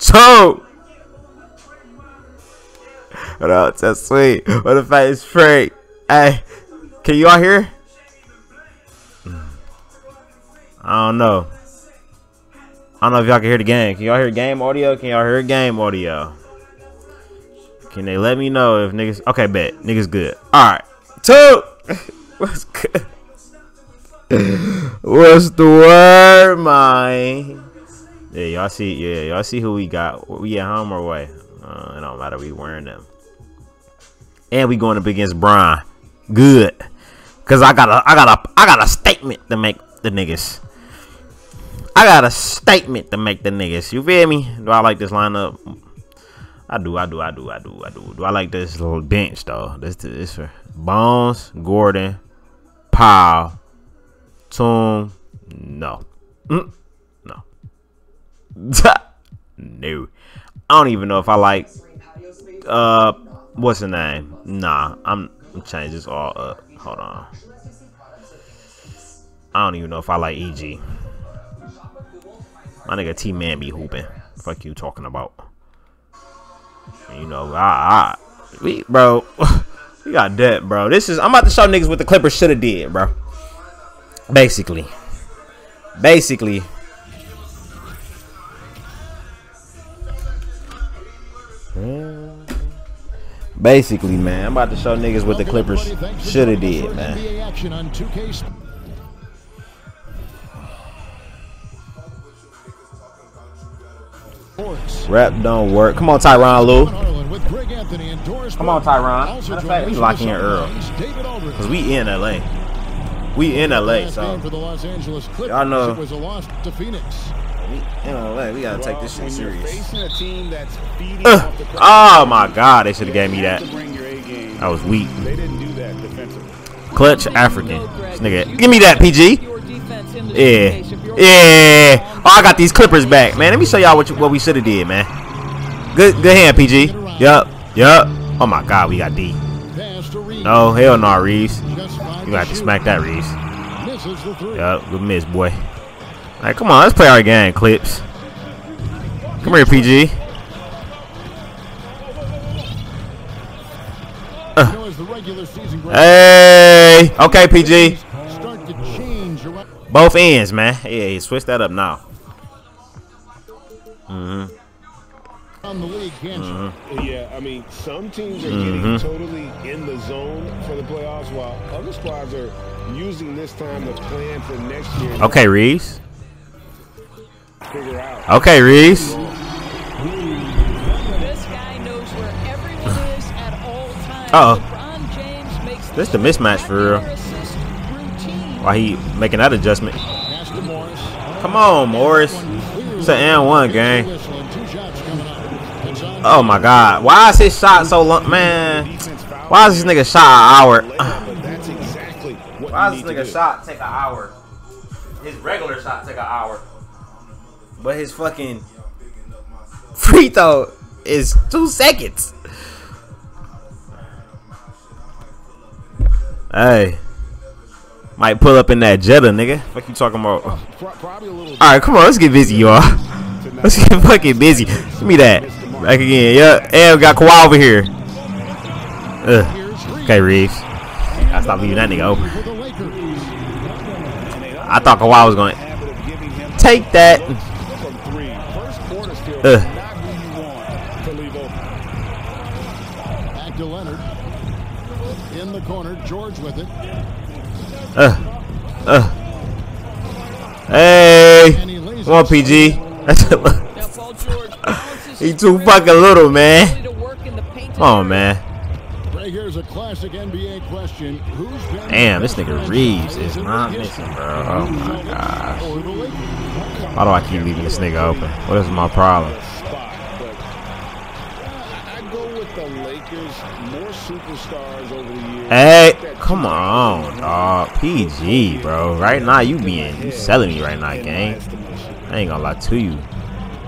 toe. What up? That's sweet. What if I is free? Hey, can you all hear? I don't know. I don't know if y'all can hear the game. Can y'all hear game audio? Can y'all hear game audio? Can they let me know if niggas... Okay, bet. Niggas good. Alright. Two! What's good? What's the word, man? Yeah, y'all see. Yeah, y'all see who we got. We at home or away? It don't matter. We wearing them. And we going up against Brian. Good. Cause I got a statement to make the niggas. I got a statement to make the niggas. You feel me? Do I like this lineup? I do. Do I like this little bench though? This for Bones, Gordon, Powell, Toon. No, no, no. I don't even know if I like what's the name? Nah, I'm changing this all up. Hold on. I don't even know if I like EG. My nigga T. Mann be hooping. Fuck you talking about. You know, bro, we got debt, bro. This is, I'm about to show niggas what the Clippers should have did, bro. Basically. Basically, man, I'm about to show niggas what the Clippers should have did, man. Rap don't work. Come on, Tyronn Lue. Come on, Tyronn. Matter of fact, we locking in Earl. Because we in LA. We in LA, so. Y'all know. We in LA. We got to take this shit serious. Oh, my God. They should have gave me that. That was weak. Clutch African. This nigga. Give me that, PG. Yeah. Yeah. Oh, I got these Clippers back, man. Let me show y'all what we should have did, man. Good hand, PG. Yup. Oh my God, we got D. No, hell no, Reaves. You got to smack that, Reaves. Yup, good miss, boy. All right, come on, let's play our game, Clips. Come here, PG. Hey. Okay, PG. Both ends, man. Yeah, switch that up now. Yeah, I mean, some teams are getting totally in the zone for the playoffs, while other squads are using this time to plan for next year. Okay, Reaves. Okay, Reaves. This guy knows where everyone is at all times. LeBron James makes this the mismatch for real. Why he making that adjustment? Come on, Morris. It's an and one game. Oh my God! Why is his shot so long, man? Why is this nigga shot an hour? Why is this nigga shot take an hour? His regular shot take an hour, but his fucking free throw is 2 seconds. Hey. Might pull up in that Jetta, nigga. What you talking about? Alright, come on. Let's get busy, y'all. Let's get fucking busy. Give me that. Back again. Yeah. And we got Kawhi over here. Ugh. Okay, Reaves. I stopped leaving that nigga open. I thought Kawhi was going to take that. Back to Leonard. In the corner. George with it. Hey, come on, PG. He too fucking little, man. Come on, man. Damn, this nigga Reaves is not missing, bro. Oh my gosh. Why do I keep leaving this nigga open? What is my problem? Hey, come on, dog. PG, bro. Right now, you selling me right now, gang. I ain't gonna lie to you.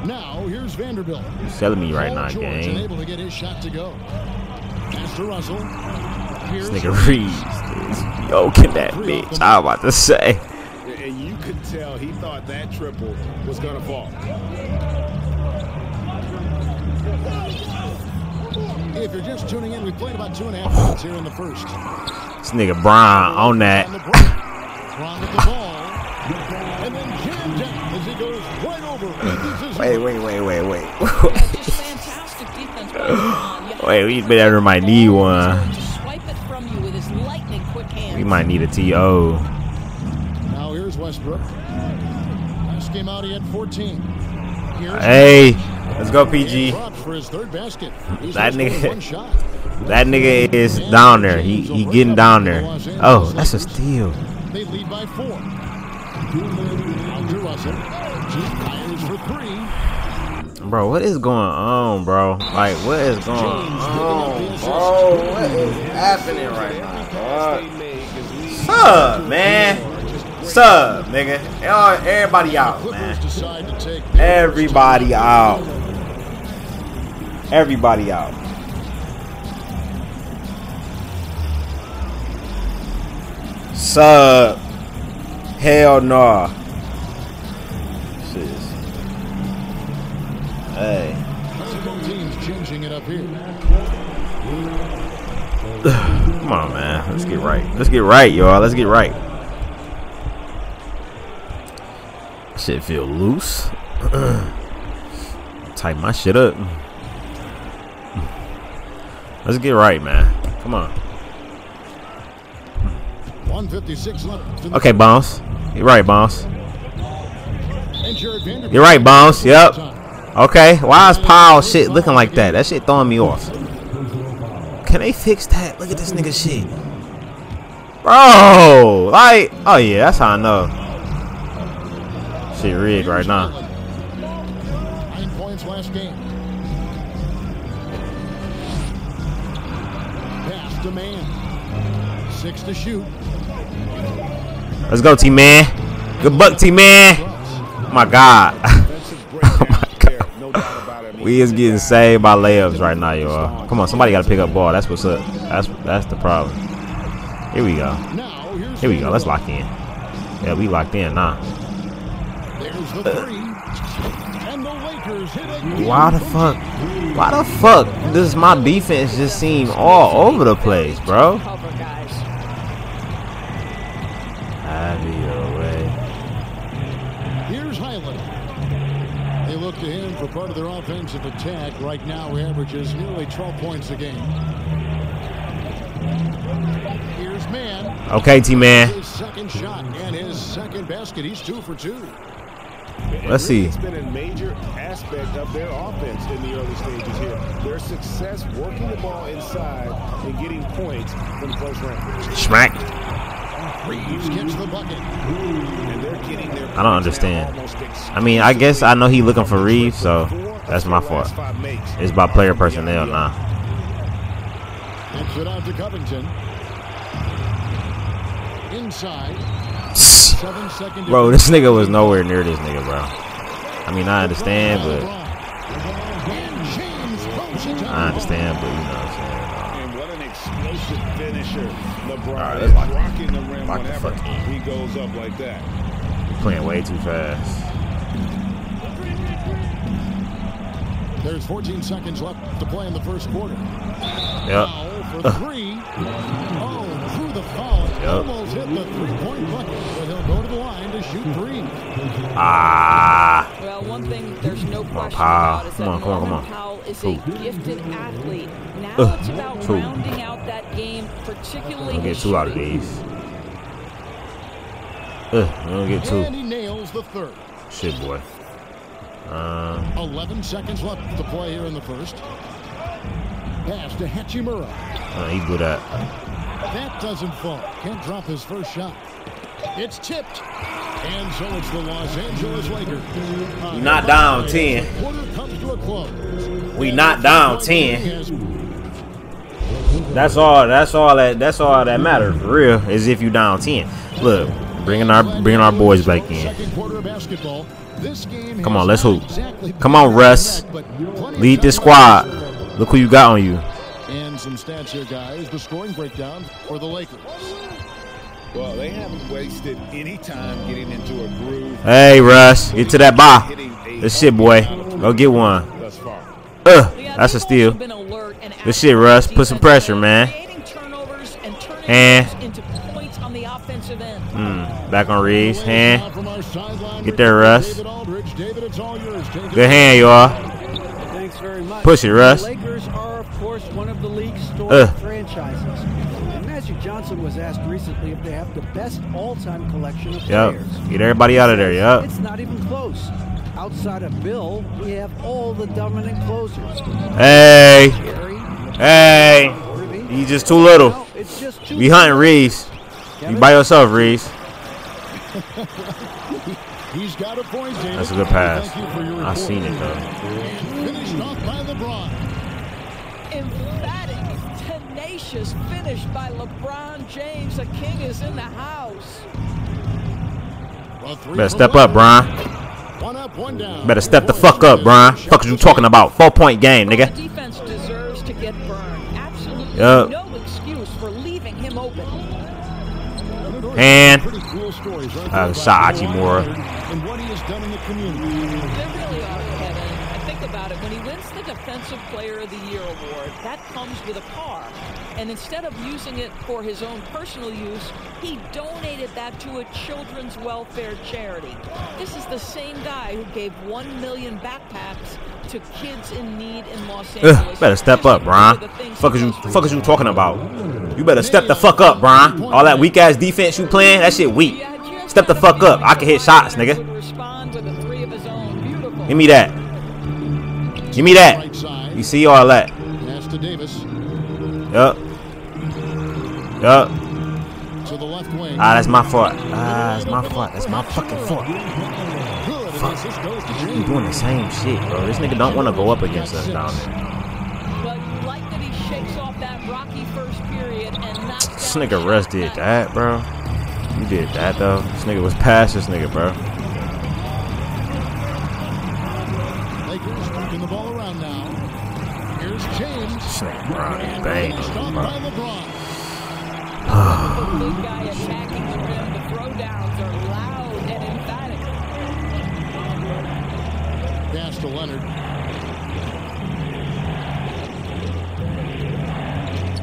Now here's Vanderbilt. You selling me right now, gang. This nigga Reaves, yo, can that bitch? I'm about to say. And you could tell he thought that triple was gonna fall. If you're just tuning in, we played about 2.5 minutes here in the first. This nigga Brian on that. Brian with the ball. And then jammed out as he goes right over. Wait. Wait, we better might need one. We might need a TO. Now here's Westbrook. Last game out, he had 14. Hey, let's go, PG. That nigga is down there. He getting down there. Oh, that's a steal. They lead by 4. Andrew Russell. Fires for 3. Bro, what is going on, bro? Like, what is going on, bro? What is happening right now, bro? Sup, man? Sup, nigga? Everybody out, man. Everybody out. Everybody out. Sup? Hell no. Shit. Hey. Come on, man. Let's get right. Let's get right, y'all. Let's get right. Shit feel loose. Tighten my shit up. Let's get right, man. Come on. 156 left. Okay, Bones. You're right, Bones. You're right, Bones. Yep. Okay, why is Powell shit looking like that? That shit throwing me off. Can they fix that? Look at this nigga shit. Bro, like, oh yeah, that's how I know. Shit rigged right now. 9 points last game. Pass to Mann. 6 to shoot. Let's go, T. Mann. Good buck, T. Mann. Oh my God. We is getting saved by layups right now, y'all. Come on, somebody got to pick up ball. That's what's up. That's the problem. Here we go. Here we go. Let's lock in. Yeah, we locked in. Nah. Why the fuck? Why the fuck does my defense just seem all over the place, bro? To him for part of their offensive attack right now averages nearly 12 points a game. Here's Mann. Okay, T. Mann. His second shot and his second basket. He's 2 for 2. Let's see. It's been a major aspect of their offense in the early stages here. Their success working the ball inside and getting points from close range. Smack. Reaves gets the bucket. And they're getting their I don't understand. I mean, I guess I know he looking for Reaves, so that's my fault. It's by player personnel now. That's it out to Covington. Inside. 7 seconds. Bro, this nigga was nowhere near this nigga, bro. I mean, I understand, but you know what I'm saying. Explosive finisher. LeBron is rocking the rim whenever he goes up like that. Playing way too fast. There's 14 seconds left to play in the first quarter. Yep. For 3. Oh, through the foul. Yep. Almost hit the three-point bucket, but he'll go to the line to shoot 3. Ah. Well, one thing there's no question about is that Powell is a gifted athlete. Now it's about rounding out that game, particularly. Don't get 2 out of these. I don't get 2. And he nails the third. Shit, boy. 11 seconds left to play here in the first. Pass to Hachimura. He blew that. That doesn't fall. Can't drop his first shot. It's tipped. And so it's the Los Angeles Lakers. Not down 10. Quarter comes to a close. We not down 10. That's all that matters for real is if you down 10. Look, bringing our boys back in. Come on, let's hoop. Come on, Russ. Lead this squad. Look who you got on you. And some stats here, guys. The scoring breakdown for the Lakers. Well, they haven't wasted any time getting into a groove. Hey, Russ, get to that bar. This shit, boy. Go get one. That's a steal. Good shit, Russ. Put some pressure, man. Back on Reaves. Get there, Russ. Good hand, y'all. Push it, Russ. Johnson was asked recently if they have the best all-time collection of players. Get everybody out of there, It's not even close. Outside of Bill, we have all the dominant closers. Hey, you just too little. We hunting Reaves. You by yourself, Reaves. That's a good pass. I seen it though. Finished by LeBron James. The king is in the house. Better step up, Bron. Better step the fuck up, Bron. Fuck is you talking about? 4-point game, nigga. Defense deserves to get burned. Absolutely no excuse for leaving him open. And Hachimura. About it when he wins the Defensive Player of the Year award, that comes with a car, and instead of using it for his own personal use, he donated that to a children's welfare charity. This is the same guy who gave 1 million backpacks to kids in need in Los Angeles. Better step up, Bron. Fuck is you talking about? You better step the fuck up, Bron. All that weak ass defense you playing, that shit weak. Step the fuck up. I can hit shots, nigga. Give me that. Give me that. You see all that. Yup. That's my fault. That's my fucking fault. Fuck. You doing the same shit, bro. This nigga don't want to go up against us down there. This nigga Russ did that, bro. You did that, though. This nigga was past this nigga, bro. Pass to Leonard.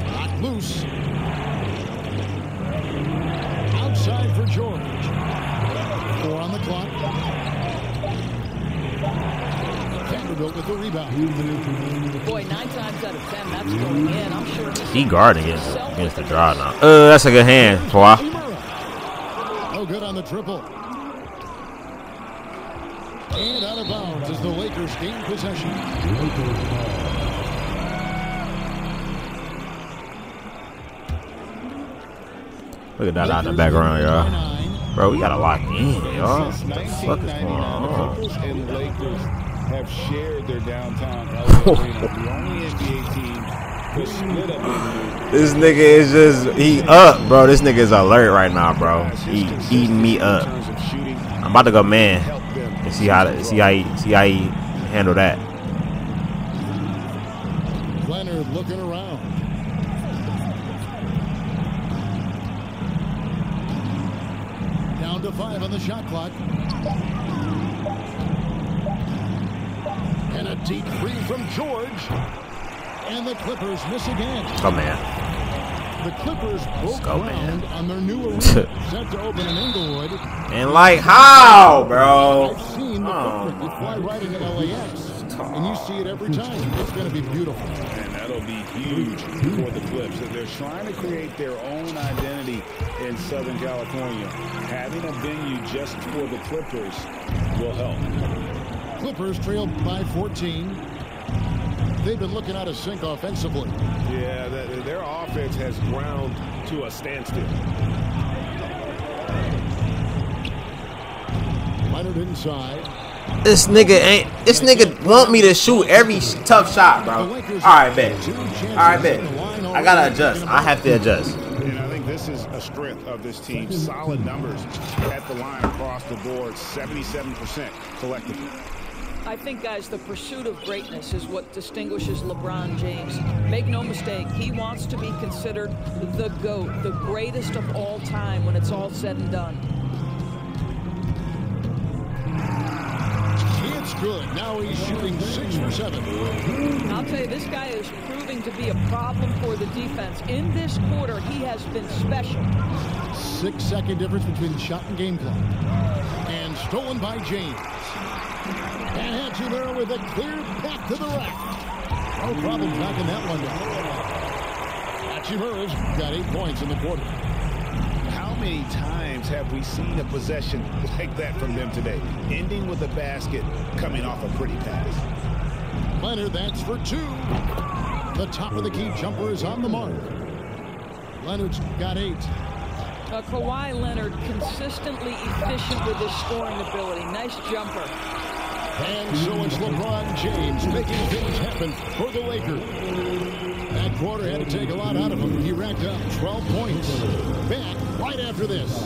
Not loose. Outside for George. 4 on the clock. Vanderbilt with the rebound. Boy, 9 times out of 10, that's going in. I'm sure he guarding against the draw now. That's a good hand, Kawhi. Oh, good on the triple. And out of bounds as the Lakers gain possession. Look at that out in the background, y'all. Bro, we gotta lock in, y'all. What the fuck is going on? The Clippers and Lakers have shared their downtown LA arena. The only NBA team to split up. This nigga is just he up, bro. This nigga is alert right now, bro. He eating me up. I'm about to go, man. And see how he handle that. Leonard looking around. Down to 5 on the shot clock. And a deep three from George. And the Clippers miss again. Oh man. The Clippers broke ground on their new arena set to open in Inglewood. And like how, bro? I've seen the footprint. You fly right into LAX, and you see it every time. It's going to be beautiful. And that'll be huge for the Clips. If they're trying to create their own identity in Southern California, having a venue just for the Clippers will help. Clippers trail by 14. They've been looking out of sync offensively. Yeah, their offense has ground to a standstill. Leonard inside. This nigga want me to shoot every tough shot, bro. All right, bet. I gotta adjust. I have to adjust. This is a strength of this team. Solid numbers at the line across the board. 77% collectively. I think, guys, the pursuit of greatness is what distinguishes LeBron James. Make no mistake, he wants to be considered the GOAT, the greatest of all time when it's all said and done. It's good. Now he's shooting 6 for 7. I'll tell you, this guy is proving to be a problem for the defense. In this quarter, he has been special. 6-second difference between shot and game clock. And stolen by James. And Hachimura with a clear path to the rack. No problem knocking that one down. Hachimura's got 8 points in the quarter. How many times have we seen a possession like that from them today, ending with a basket coming off a pretty pass? Leonard, that's for two. The top of the key jumper is on the mark. Leonard's got 8. Kawhi Leonard consistently efficient with his scoring ability. Nice jumper. And so it's LeBron James making things happen for the Lakers. That quarter had to take a lot out of him. He racked up 12 points. Back right after this.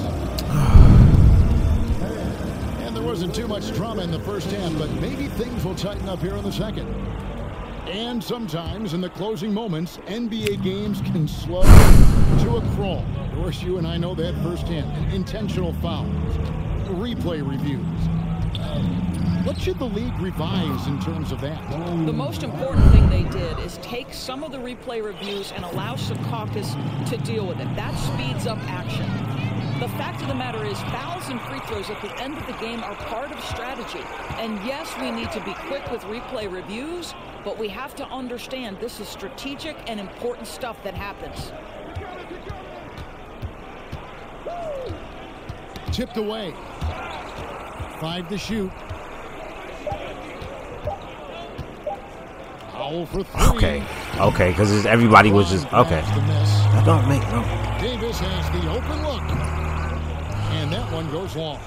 And there wasn't too much drama in the first half, but maybe things will tighten up here in the second. And sometimes in the closing moments, NBA games can slow to a crawl. Of course, you and I know that firsthand. Intentional fouls, replay reviews. What should the league revise in terms of that? The most important thing they did is take some of the replay reviews and allow Secaucus to deal with it. That speeds up action. The fact of the matter is fouls and free throws at the end of the game are part of strategy. And yes, we need to be quick with replay reviews, but we have to understand this is strategic and important stuff that happens. Tipped away. 5 to shoot. Okay, because everybody was just, okay. I don't make no. Davis has the open look. And that one goes long.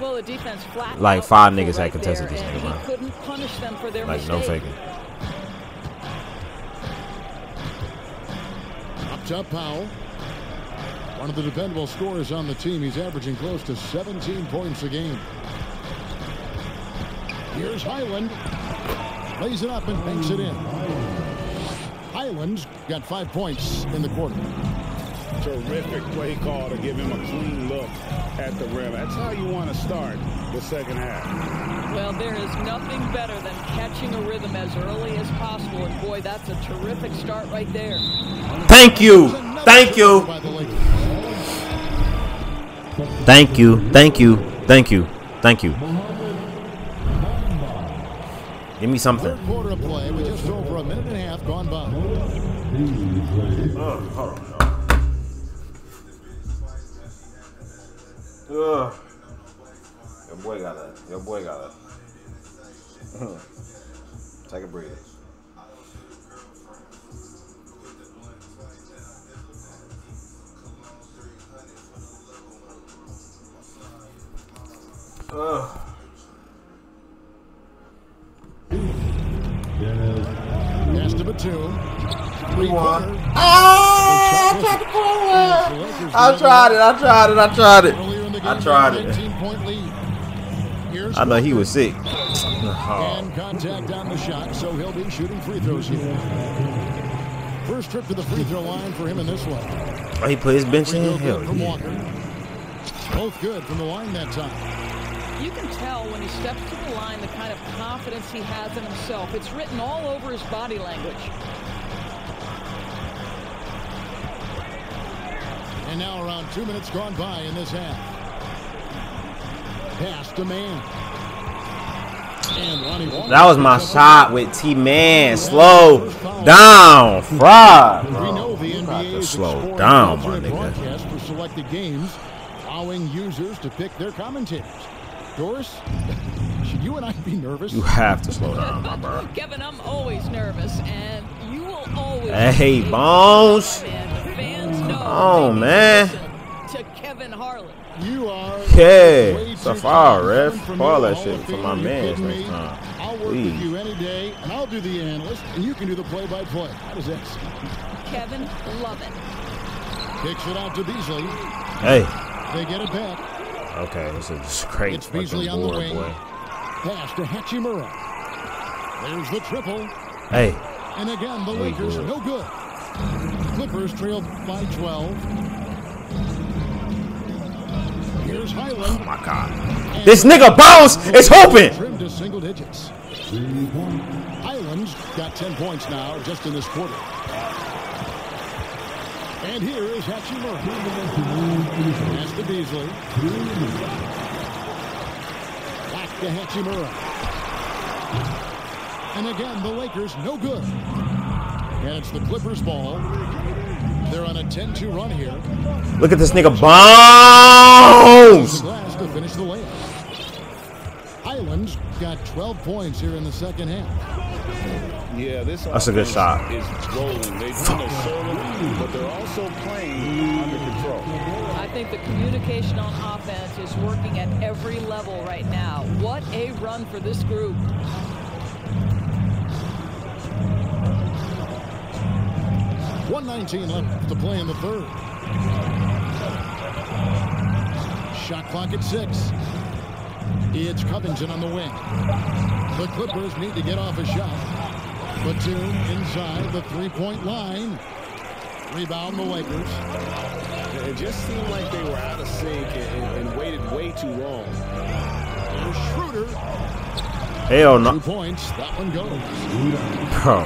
Well, the defense flat. Like 5 niggas had contested this nigga, bro. Couldn't punish them for their mistake. No faking. Up top, Powell. One of the dependable scorers on the team. He's averaging close to 17 points a game. Here's Highland. Lays it up and banks it in. Highland's got 5 points in the quarter. Terrific play call to give him a clean look at the rim. That's how you want to start the second half. Well, there is nothing better than catching a rhythm as early as possible. And, boy, that's a terrific start right there. Thank you. Thank you. Thank you. Thank you. Thank you. Thank you. Give me something. Third quarter of play with just over a minute and a half gone by. Your boy got it. Take a breath. Best of a two. 3-1. I tried it. I know he was sick. And contact on the shot, so he'll be shooting free throws here. First trip to the free throw line for him in this one. Oh, he put his bench in? Hell yeah. Both good from the line that time. You can tell when he steps to the line the kind of confidence he has in himself. It's written all over his body language. And now around 2 minutes gone by in this half. Pass to Mann. That was my shot with T. Mann. Slow down, Fry. Slow down, my nigga. For selected games, allowing users to pick their commentators. Doris, should you and I be nervous? You have to slow down, my bro. Kevin, I'm always nervous, and you will always. Hey, Bones. Oh, man. To Kevin Harlan. You are. Yeah. So far, ref. All that shit for my man. I'll work with you any day, and I'll do the analyst, and you can do the play-by-play. How does that sound? Kevin, love it. Kicks it out to Beasley. Hey. They get it back. Okay, this is great. It's Beasley on the wing. Pass to Hachimura. There's the triple. Hey. And again, the Lakers no good. Clippers trailed by 12. Here's Highland. Oh my God. This nigga Bones is hooping. into single digits. Highland's got 10 points now just in this quarter. And here is Hachimura. That's to Beasley. Back to Hachimura. And again, the Lakers no good. And it's the Clippers' ball. They're on a 10-2 run here. Look at this nigga Bones! To finish the layup. Highland's got 12 points here in the second half. Yeah, this that's a good shot. Is rolling. They do no solo, but they're also playing under control. I think the communication on offense is working at every level right now. What a run for this group. .119 left to play in the third. Shot clock at 6. It's Covington on the wing. The Clippers need to get off a shot. Batum inside the three-point line. Rebound the Lakers. It just seemed like they were out of sync and waited way too long. Schroeder. Hell no. 2 points. That one goes.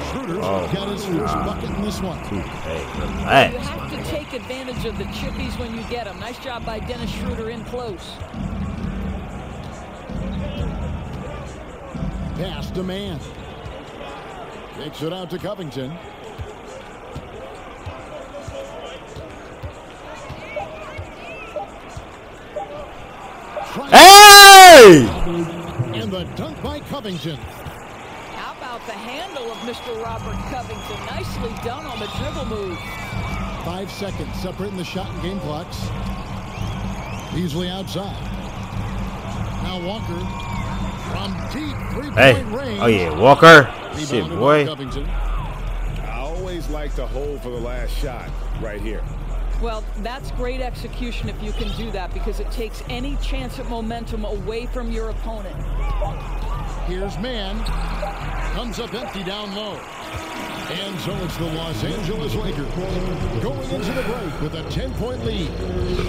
Schroeder's got his first bucket in this one. Hey, you have to take advantage of the chippies when you get them. Nice job by Dennis Schroeder in close. Pass to Mann. Takes it out to Covington. Hey! And the dunk by Covington. How about the handle of Mr. Robert Covington? Nicely done on the dribble move. 5 seconds separating the shot and game clocks. Beasley outside. Now Walker from deep three-point range. Oh yeah, Walker. Shit, boy. I always like to hold for the last shot right here. Well, that's great execution if you can do that, because it takes any chance at momentum away from your opponent. Here's Mann. Comes up empty down low. And so it's the Los Angeles Lakers going into the break with a 10-point lead.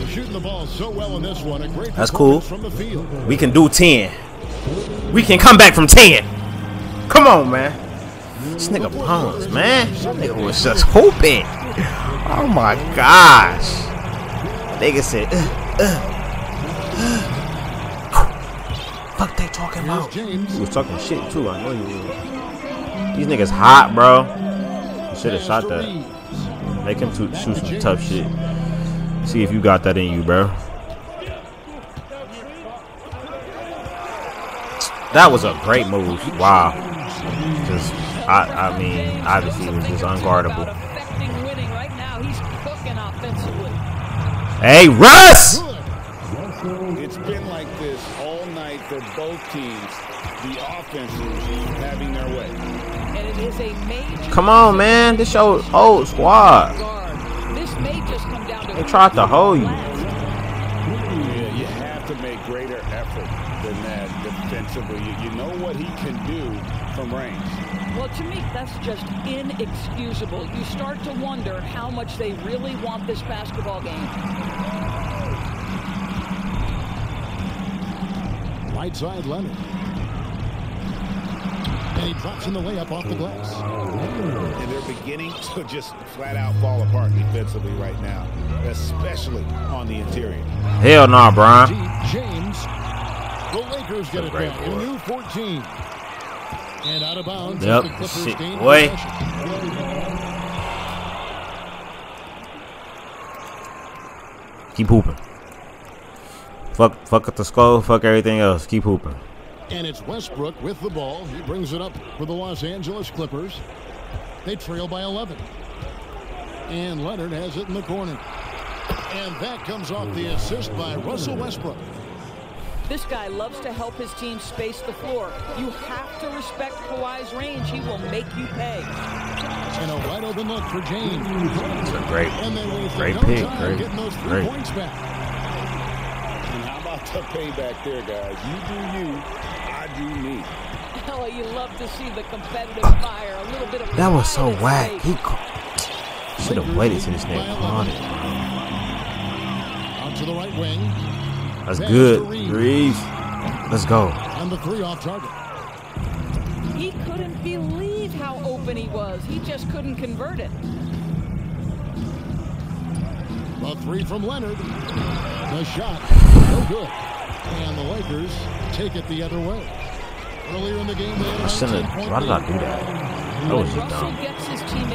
Shooting the ball so well in this one. A great that's cool. From the field. We can do 10. We can come back from 10. Come on, man. This nigga Bones, man. That nigga was just hoping. Oh my gosh! Nigga said, fuck they talking about? He was talking shit too. I know he was. These niggas hot, bro. You should have shot that. Make him shoot some tough shit. See if you got that in you, bro. That was a great move. Wow. Just, I mean, obviously it was just unguardable. Hey, Russ! It's been like this all night for both teams. The offense is having their way. And it is a major. Come on, man. This your old squad. This may just come down to they tried to hold you. Yeah, you have to make greater effort than that defensively. You know what he can do from range. Well, to me, that's just inexcusable. You start to wonder how much they really want this basketball game. Right side, Leonard. And he drops in the layup off the glass. And they're beginning to just flat-out fall apart defensively right now, especially on the interior. Hell no, Brian. James, the Lakers get it down. A new 14. And out of bounds. Yep. Shit, boy. Keep hooping. Fuck up the skull. Fuck everything else. Keep hooping. And it's Westbrook with the ball. He brings it up for the Los Angeles Clippers. They trail by 11. And Leonard has it in the corner. And that comes off the assist by Russell Westbrook. This guy loves to help his team space the floor. You have to respect Kawhi's range. He will make you pay. And a wide open look for James. That's a great pick. Great. Points back. And how about the payback there, guys? You do you, I do me. Oh, you love to see the competitive fire. A little bit of that was so whack. He should have waited till this nigga caught it. Out to the right wing. That's good, Reaves. Let's go. on the three off target. He couldn't believe how open he was. He just couldn't convert it. A three from Leonard. The shot, no good. And the Lakers take it the other way. Earlier in the game, why did I do that? That was dumb.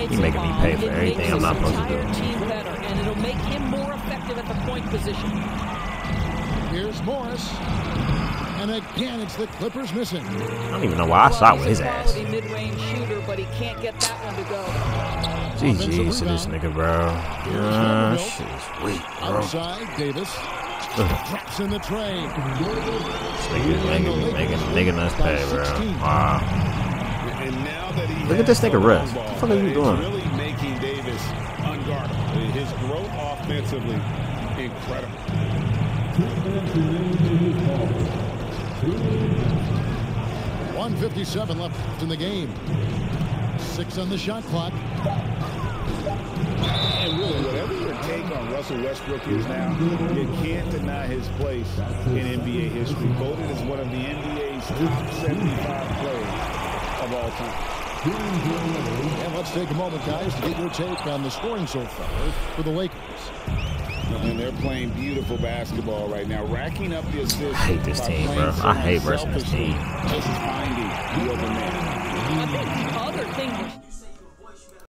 He's making me pay for everything I'm not supposed to do. And it'll make him more effective at the point position. Here's Morris. And again, it's the Clippers missing. I don't even know why I shot with his ass. Mid-range shooter, but he can't get that one to go. GG to this nigga, bro. Shit is weak, bro. Outside, Davis. Drops in the train. This nigga's making us pay, bro. Wow. And now that he look at this nigga rest. What the fuck are you doing? Really making Davis unguardable. His growth offensively, incredible. 1:57 left in the game. 6 on the shot clock. And really, whatever your take on Russell Westbrook is now, you can't deny his place in NBA history. Voted as one of the NBA's top 75 players of all time. And let's take a moment, guys, to get your take on the scoring so far for the Lakers. And they're playing beautiful basketball right now, racking up the assists. I hate this team, bro. I hate versus this team. This is finding the open man. I think the other thing.